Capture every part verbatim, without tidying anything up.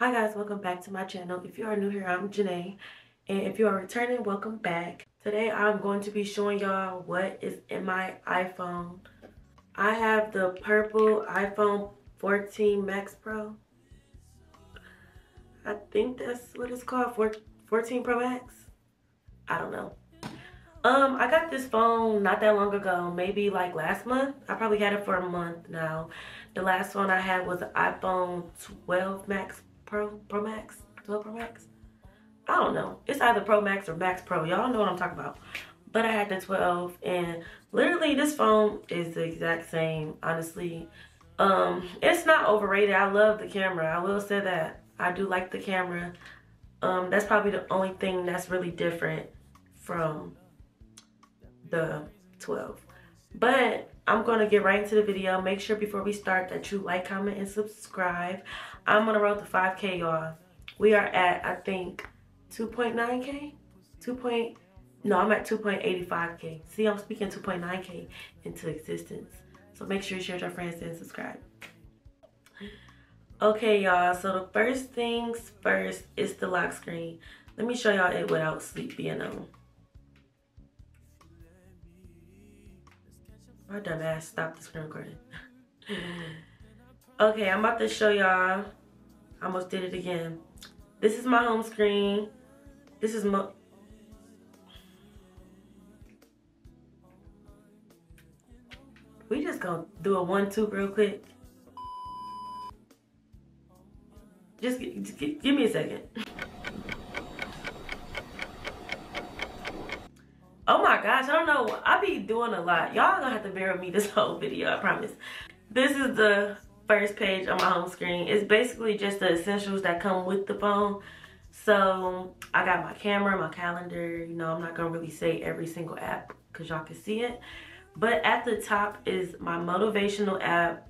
Hi guys, welcome back to my channel. If you are new here, I'm Janae, and if you are returning, welcome back. Today I'm going to be showing y'all what is in my iPhone. I have the purple iPhone fourteen Max Pro. I think that's what it's called, fourteen Pro Max. I don't know. Um, I got this phone not that long ago, maybe like last month. I probably had it for a month now. The last phone I had was the iPhone twelve Max Pro Pro Max, twelve Pro Max. I don't know. It's either Pro Max or Max Pro. Y'all know what I'm talking about. But I had the twelve, and literally this phone is the exact same. Honestly, um, it's not overrated. I love the camera. I will say that. I do like the camera. Um, that's probably the only thing that's really different from the twelve. But I'm going to get right into the video. Make sure before we start that you like, comment, and subscribe. I'm going to roll to five K, y'all. We are at, I think, two point nine K? two. No, I'm at two point eight five K. See, I'm speaking two point nine K into existence. So make sure you share with your friends and subscribe. Okay, y'all. So the first things first is the lock screen. Let me show y'all it without sleep being on. My dumb ass stopped the screen recording. Okay, I'm about to show y'all. I almost did it again. This is my home screen. This is my... We just gonna do a one two real quick. Just, just give me a second. Oh my gosh, I don't know. I be doing a lot. Y'all gonna have to bear with me this whole video, I promise. This is the first page on my home screen. It's basically just the essentials that come with the phone. So I got my camera, my calendar. You know, I'm not gonna really say every single app because y'all can see it. But at the top is my motivational app.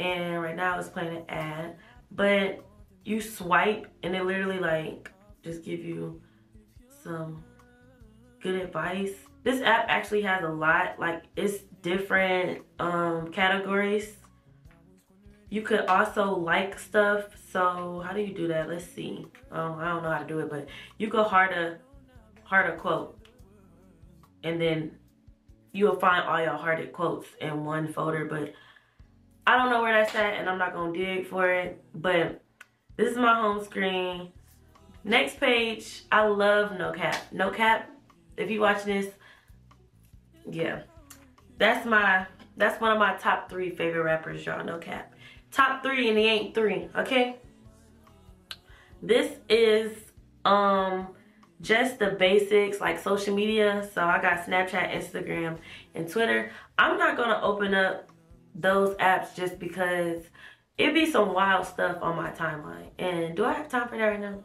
And right now it's playing an ad. But you swipe and it literally like just give you some good advice. This app actually has a lot, like it's different um categories. You could also like stuff. So how do you do that? Let's see. um I don't know how to do it, but you go hard to hard a quote, and then you will find all your hearted quotes in one folder. But I don't know where that's at, and I'm not gonna dig for it. But this is my home screen. Next page. I love No Cap. No Cap, if you watch this, yeah, that's my that's one of my top three favorite rappers, y'all. No Cap, top three, and he ain't three. Okay, this is um just the basics, like social media. So I got Snapchat, Instagram, and Twitter. I'm not gonna open up those apps just because it be some wild stuff on my timeline, and do I have time for that right now?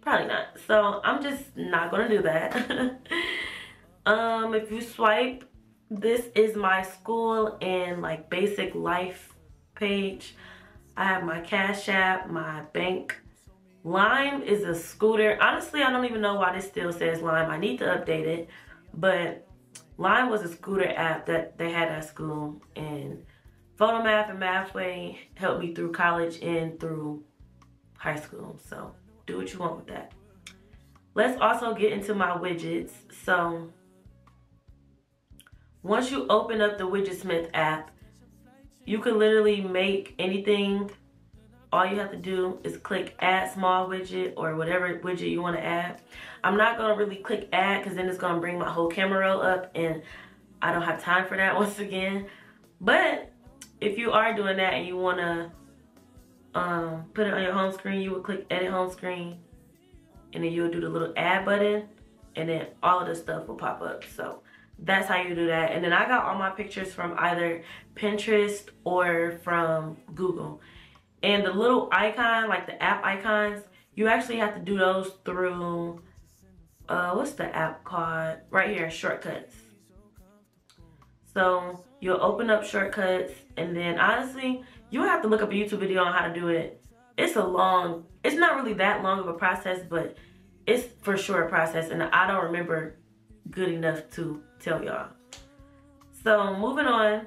Probably not. So I'm just not gonna do that. Um, if you swipe, this is my school and like basic life page. I have my Cash App, my bank. Lime is a scooter. Honestly, I don't even know why this still says Lime. I need to update it. But Lime was a scooter app that they had at school, and PhotoMath and Mathway helped me through college and through high school. So do what you want with that. Let's also get into my widgets. So once you open up the WidgetSmith app, you can literally make anything. All you have to do is click add small widget or whatever widget you want to add. I'm not going to really click add because then it's going to bring my whole camera roll up, and I don't have time for that once again. But if you are doing that and you want to um put it on your home screen, you would click edit home screen, and then you'll do the little add button, and then all of the stuff will pop up. So that's how you do that. And then I got all my pictures from either Pinterest or from Google, and the little icon, like the app icons, you actually have to do those through uh what's the app called right here, Shortcuts. So you'll open up Shortcuts, and then honestly you have to look up a YouTube video on how to do it. It's a long, it's not really that long of a process, but it's for sure a process, and I don't remember good enough to tell y'all. So moving on,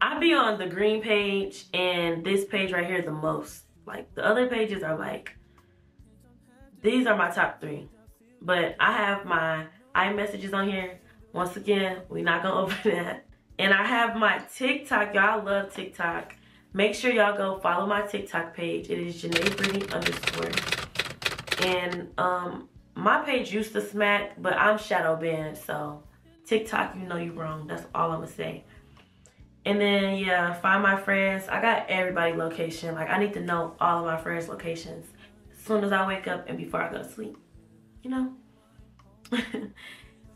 I be on the green page and this page right here the most. Like the other pages are like, these are my top three. But I have my iMessages on here. Once again, we're not gonna open that. And I have my TikTok, y'all. I love TikTok. Make sure y'all go follow my TikTok page. It is janaebrittany underscore. And um, my page used to smack, but I'm shadow banned. So TikTok, you know you're wrong. That's all I'm gonna say. And then yeah, find my friends. I got everybody location. Like I need to know all of my friends' locations as soon as I wake up and before I go to sleep. You know.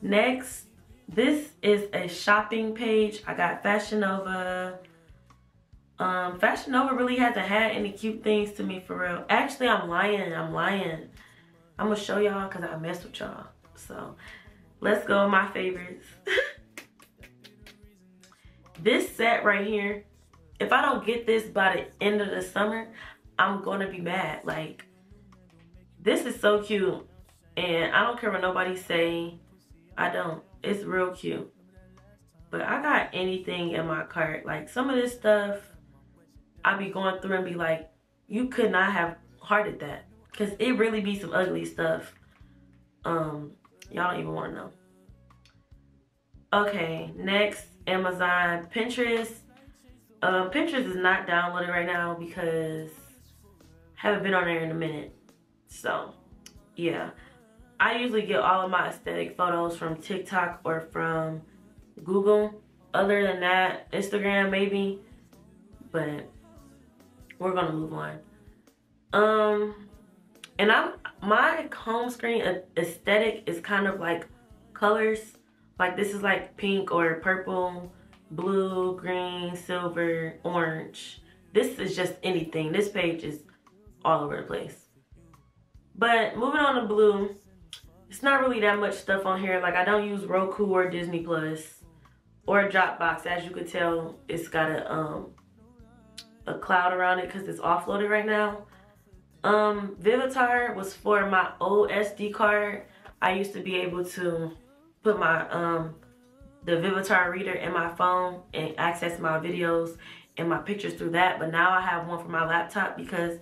Next. This is a shopping page. I got Fashion Nova. Um, Fashion Nova really hasn't had any cute things to me for real. Actually, I'm lying. I'm lying. I'm going to show y'all because I messed with y'all. So, let's go with my favorites. This set right here, if I don't get this by the end of the summer, I'm going to be mad. Like, this is so cute. And I don't care what nobody say. I don't. It's real cute. But I got anything in my cart. Like some of this stuff I be going through and be like, you could not have hearted that. Cause it really be some ugly stuff. Um, y'all don't even want to know. Okay, next, Amazon, Pinterest. Um, Pinterest is not downloaded right now because I haven't been on there in a minute. So yeah. I usually get all of my aesthetic photos from TikTok or from Google. Other than that, Instagram maybe. But we're gonna move on. Um, and I'm my home screen aesthetic is kind of like colors. Like this is like pink or purple, blue, green, silver, orange. This is just anything. This page is all over the place. But moving on to blue. It's not really that much stuff on here. Like I don't use Roku or Disney Plus or Dropbox. As you could tell, it's got a um a cloud around it because it's offloaded right now. Um, Vivitar was for my old S D card. I used to be able to put my um the Vivitar reader in my phone and access my videos and my pictures through that. But now I have one for my laptop because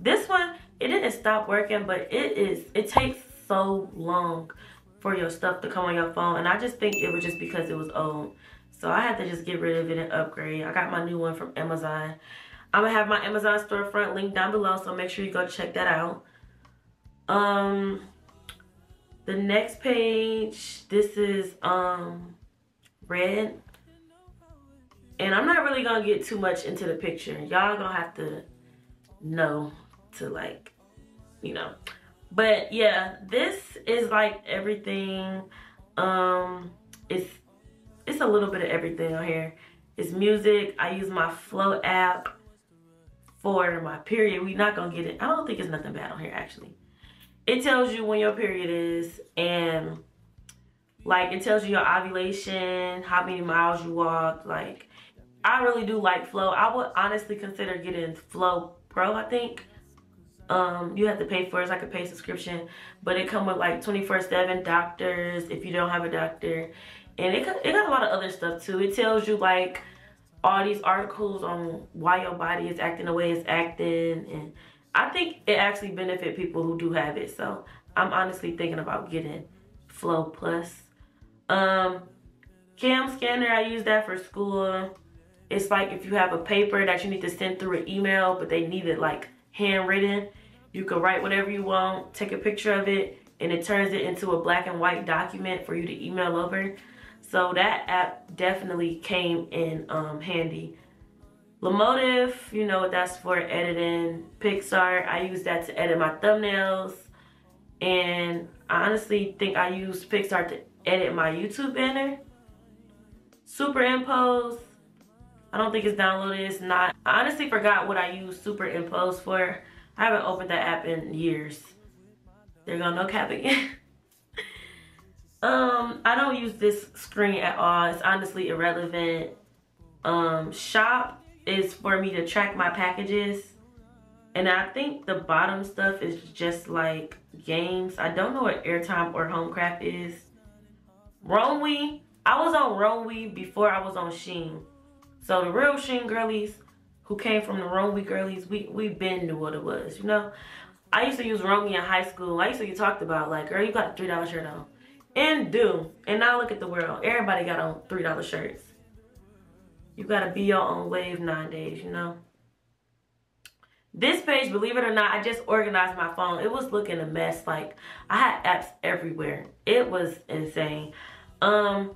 this one it didn't stop working, but it is it takes so long for your stuff to come on your phone, and I just think it was just because it was old, so I had to just get rid of it and upgrade. I got my new one from Amazon. I'm gonna have my Amazon storefront link down below, so make sure you go check that out. Um the next page, this is um red, and I'm not really gonna get too much into the picture. Y'all gonna have to know to like, you know. But yeah, this is like everything. Um, it's it's a little bit of everything on here. It's music. I use my Flow app for my period. We're not gonna get it. I don't think it's nothing bad on here actually. It tells you when your period is, and like it tells you your ovulation, how many miles you walked. Like I really do like Flow. I would honestly consider getting Flow Pro, I think. Um, you have to pay for it. It's like a paid subscription, but it come with like twenty-four seven doctors if you don't have a doctor, and it it got a lot of other stuff too. It tells you like all these articles on why your body is acting the way it's acting, and I think it actually benefits people who do have it. So I'm honestly thinking about getting Flow Plus. Um, CamScanner, I use that for school. It's like if you have a paper that you need to send through an email, but they need it like handwritten, you can write whatever you want, take a picture of it, and it turns it into a black and white document for you to email over. So that app definitely came in um, handy. Lomotive, you know what that's for, editing. Pixart, I use that to edit my thumbnails. And I honestly think I use Pixart to edit my YouTube banner. Superimpose, I don't think it's downloaded. It's not. I honestly forgot what I use Superimpose for. I haven't opened that app in years. They're gonna no cap again. um, I don't use this screen at all. It's honestly irrelevant. Um, shop is for me to track my packages, and I think the bottom stuff is just like games. I don't know what airtime or homecraft is. Romwe, I was on Romwe before I was on SHEIN. So the real SHEIN girlies who came from the Romwe girlies, we we been knew what it was, you know. I used to use Romwe in high school. I used to get talked about like, girl, you got a three dollar shirt on, and do. And now look at the world. Everybody got on three dollar shirts. You gotta be your own wave nowadays, you know. This page, believe it or not, I just organized my phone. It was looking a mess. Like, I had apps everywhere. It was insane. Um,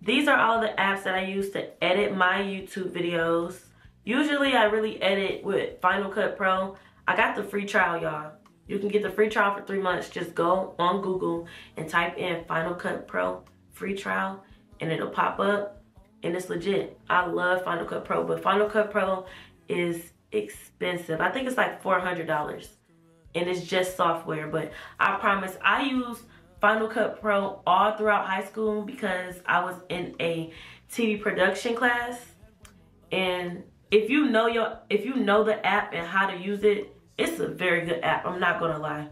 these are all the apps that I use to edit my YouTube videos. Usually, I really edit with Final Cut Pro. I got the free trial, y'all. You can get the free trial for three months. Just go on Google and type in Final Cut Pro free trial, and it'll pop up, and it's legit. I love Final Cut Pro, but Final Cut Pro is expensive. I think it's like four hundred dollars, and it's just software. But I promise, I used Final Cut Pro all throughout high school because I was in a T V production class. And if you know your if you know the app and how to use it, it's a very good app, I'm not gonna lie.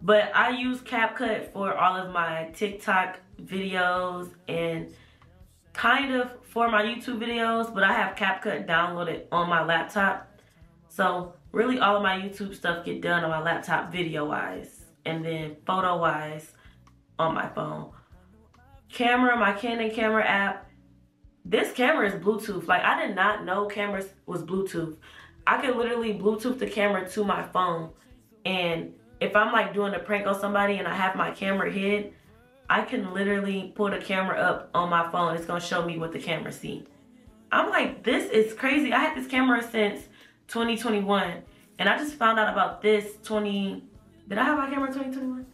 But I use CapCut for all of my TikTok videos and kind of for my YouTube videos, but I have CapCut downloaded on my laptop. So really all of my YouTube stuff get done on my laptop video-wise, and then photo-wise on my phone. Camera, my Canon camera app. This camera is Bluetooth. Like, I did not know cameras was Bluetooth. I could literally Bluetooth the camera to my phone. And if I'm like doing a prank on somebody and I have my camera hid, I can literally pull the camera up on my phone. It's gonna show me what the camera sees. I'm like, this is crazy. I had this camera since twenty twenty-one, and I just found out about this twenty. Did I have my camera in twenty twenty-one?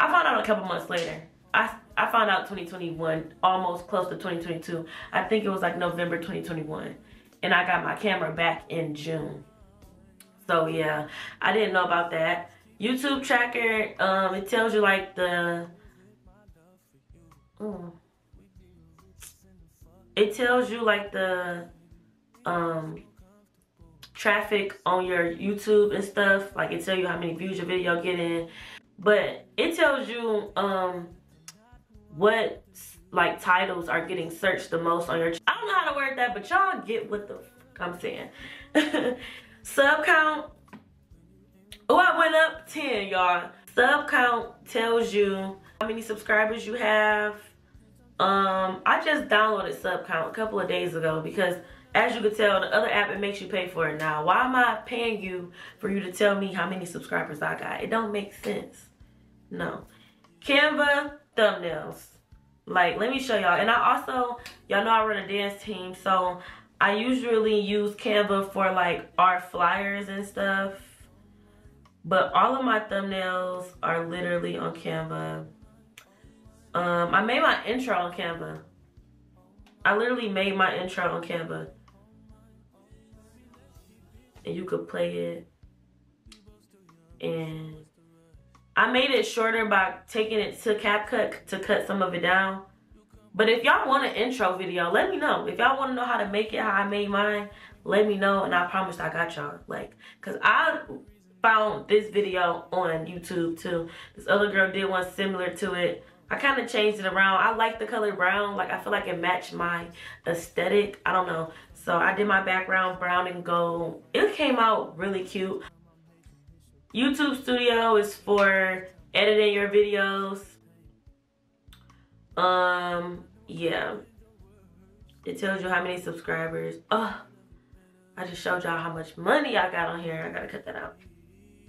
I found out a couple months later. I I found out twenty twenty-one, almost close to twenty twenty-two. I think it was like November twenty twenty-one, and I got my camera back in June. So yeah, I didn't know about that. YouTube tracker, um, it tells you like the. Mm. It tells you like the um, traffic on your YouTube and stuff. Like, it tells you how many views your video get in, but it tells you um, what like titles are getting searched the most on your. I don't know how to word that, but y'all get what the f I'm saying. Sub count. Oh, I went up ten, y'all. Sub count tells you how many subscribers you have. um I just downloaded sub count a couple of days ago because, as you could tell, the other app, it makes you pay for it. Now, why am I paying you for you to tell me how many subscribers I got? It don't make sense. No. Canva thumbnails, like, let me show y'all. And I also, y'all know I run a dance team, so I usually use Canva for like our flyers and stuff, but all of my thumbnails are literally on Canva. Um, I made my intro on Canva. I literally made my intro on Canva. And you could play it. And I made it shorter by taking it to CapCut to cut some of it down. But if y'all want an intro video, let me know. If y'all want to know how to make it, how I made mine, let me know. And I promise I got y'all. Like, because I found this video on YouTube too. This other girl did one similar to it. I kind of changed it around. I like the color brown. Like, I feel like it matched my aesthetic. I don't know. So I did my background brown and gold. It came out really cute. YouTube Studio is for editing your videos. Um, yeah. It tells you how many subscribers. Oh, I just showed y'all how much money I got on here. I gotta cut that out.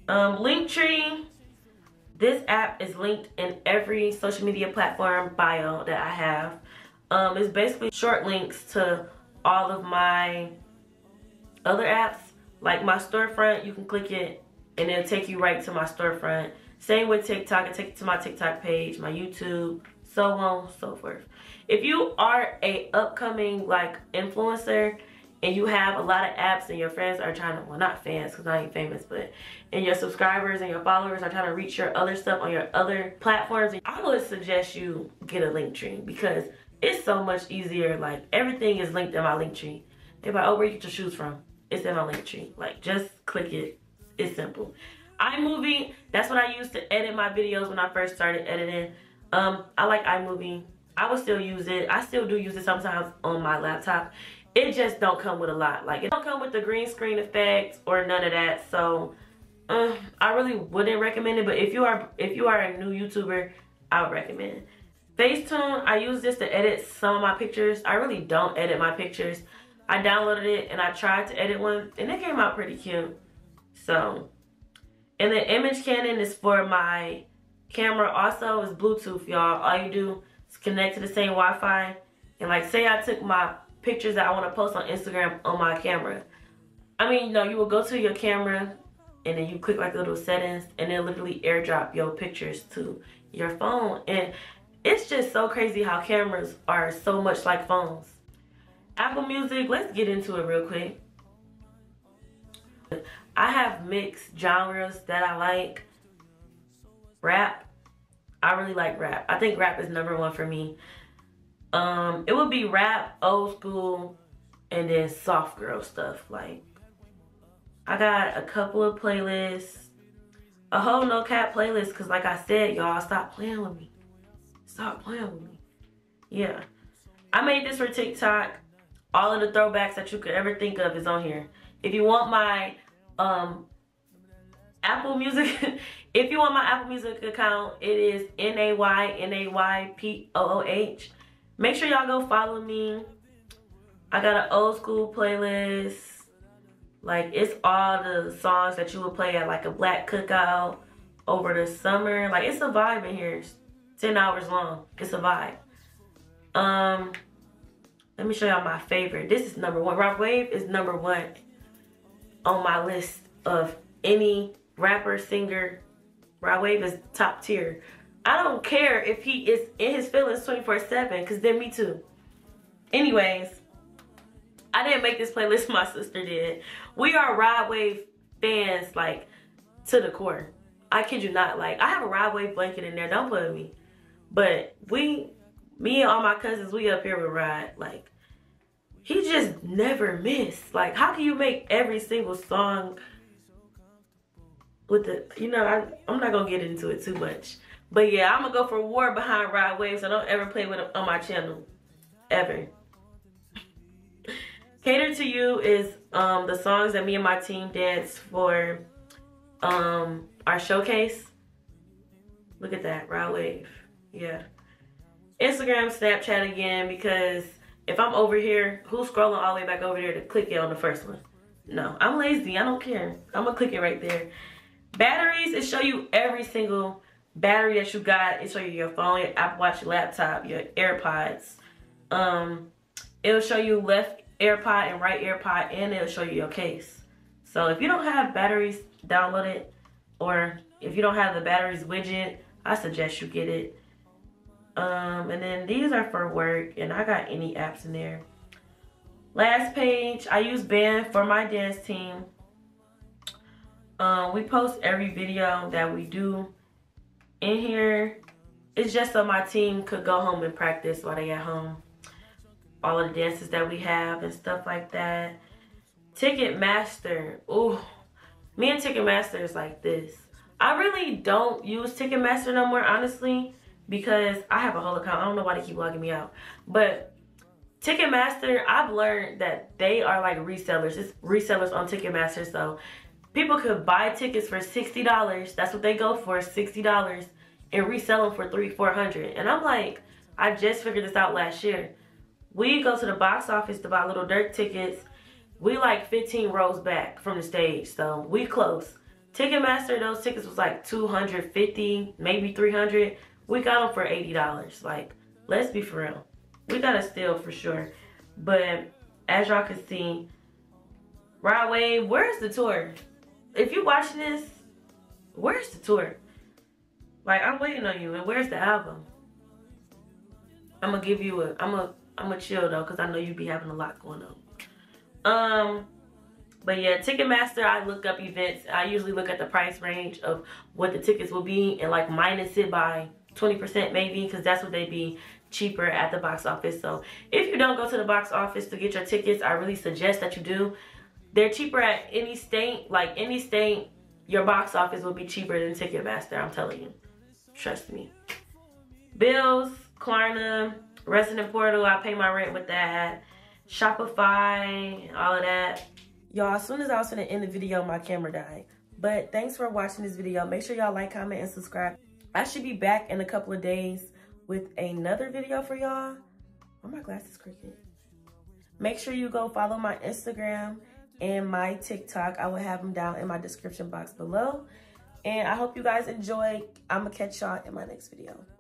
Um, Linktree. This app is linked in every social media platform bio that I have. Um, it's basically short links to all of my other apps. Like my storefront, you can click it and it'll take you right to my storefront. Same with TikTok, it'll take you to my TikTok page, my YouTube, so on, so forth. If you are a upcoming like influencer and you have a lot of apps and your friends are trying to, well, not fans because I ain't famous, but and your subscribers and your followers are trying to reach your other stuff on your other platforms, I would suggest you get a Linktree because it's so much easier. Like, everything is linked in my Linktree. They're like, oh, where you get your shoes from? It's in my Linktree. Like, just click it. It's simple. iMovie, that's what I used to edit my videos when I first started editing. Um, I like iMovie. I would still use it. I still do use it sometimes on my laptop. It just don't come with a lot. Like, it don't come with the green screen effects or none of that. So uh, I really wouldn't recommend it. But if you are if you are a new YouTuber, I would recommend it. Facetune, I use this to edit some of my pictures. I really don't edit my pictures. I downloaded it and I tried to edit one and it came out pretty cute. So, and the image Canon is for my camera. Also, it's Bluetooth, y'all. All you do is connect to the same Wi-Fi. And like, say I took my pictures that I want to post on Instagram on my camera. I mean, you know, you will go to your camera and then you click like the little settings and then literally airdrop your pictures to your phone. And it's just so crazy how cameras are so much like phones. Apple Music, let's get into it real quick. I have mixed genres that I like. Rap. I really like rap. I think rap is number one for me. Um, it would be rap, old school, and then soft girl stuff. Like, I got a couple of playlists. A whole No Cap playlist, because like I said, y'all, stop playing with me. Stop playing with me. Yeah. I made this for TikTok. All of the throwbacks that you could ever think of is on here. If you want my um, Apple Music, if you want my Apple Music account, it is N A Y N A Y P O O H. Make sure y'all go follow me. I got an old school playlist. Like, it's all the songs that you would play at like a black cookout over the summer. Like, it's a vibe in here. It's ten hours long. It's a vibe. Um, let me show y'all my favorite. This is number one. Rod Wave is number one on my list of any rapper, singer. Rod Wave is top tier. I don't care if he is in his feelings twenty-four seven, because then me too. Anyways, I didn't make this playlist. My sister did. We are Rod Wave fans, like, to the core. I kid you not. Like, I have a Rod Wave blanket in there. Don't play with me. But we... me and all my cousins, we up here with Rod. Like, he just never missed. Like, how can you make every single song with the, you know, I, I'm not going to get into it too much. But yeah, I'm going to go for war behind Rod Wave, so don't ever play with him on my channel. Ever. Cater to You is um, the songs that me and my team dance for um, our showcase. Look at that, Rod Wave. Yeah. Instagram, Snapchat again, because if I'm over here, who's scrolling all the way back over there to click it on the first one? No, I'm lazy. I don't care. I'm going to click it right there. Batteries, it show you every single battery that you got. It show you your phone, your Apple Watch, your laptop, your AirPods. Um, it'll show you left AirPod and right AirPod, and it'll show you your case. So if you don't have batteries downloaded, or if you don't have the batteries widget, I suggest you get it. Um, and then these are for work, and I got any apps in there. Last Page, I use Band for my dance team. Um, we post every video that we do in here. It's just so my team could go home and practice while they at home. All of the dances that we have and stuff like that. Ticketmaster, ooh, me and Ticketmaster is like this. I really don't use Ticketmaster no more, honestly, because I have a whole account. I don't know why they keep logging me out. But Ticketmaster, I've learned that they are like resellers. It's resellers on Ticketmaster. So people could buy tickets for sixty dollars. That's what they go for, sixty dollars. And resell them for three hundred, four hundred. And I'm like, I just figured this out last year. We go to the box office to buy Little Dirk tickets. We like fifteen rows back from the stage. So we close. Ticketmaster, those tickets was like two hundred fifty, maybe three hundred. We got them for eighty dollars. Like, let's be for real. We got a steal for sure. But as y'all can see, Rod Wave, where's the tour? If you're watching this, where's the tour? Like, I'm waiting on you. And where's the album? I'm gonna give you a. I'm a. I'm a chill though, cause I know you be having a lot going on. Um, but yeah, Ticketmaster. I look up events. I usually look at the price range of what the tickets will be and like minus it by twenty percent maybe, because that's what they be cheaper at the box office. So if you don't go to the box office to get your tickets, I really suggest that you do. They're cheaper at any state. Like, any state, your box office will be cheaper than Ticketmaster. I'm telling you. Trust me. Bills, Klarna, Resident Portal, I pay my rent with that. Shopify, all of that. Y'all, as soon as I was gonna end the video, my camera died. But thanks for watching this video. Make sure y'all like, comment, and subscribe. I should be back in a couple of days with another video for y'all. Oh, my glasses crooked. Make sure you go follow my Instagram and my TikTok. I will have them down in my description box below. And I hope you guys enjoy. I'm gonna catch y'all in my next video.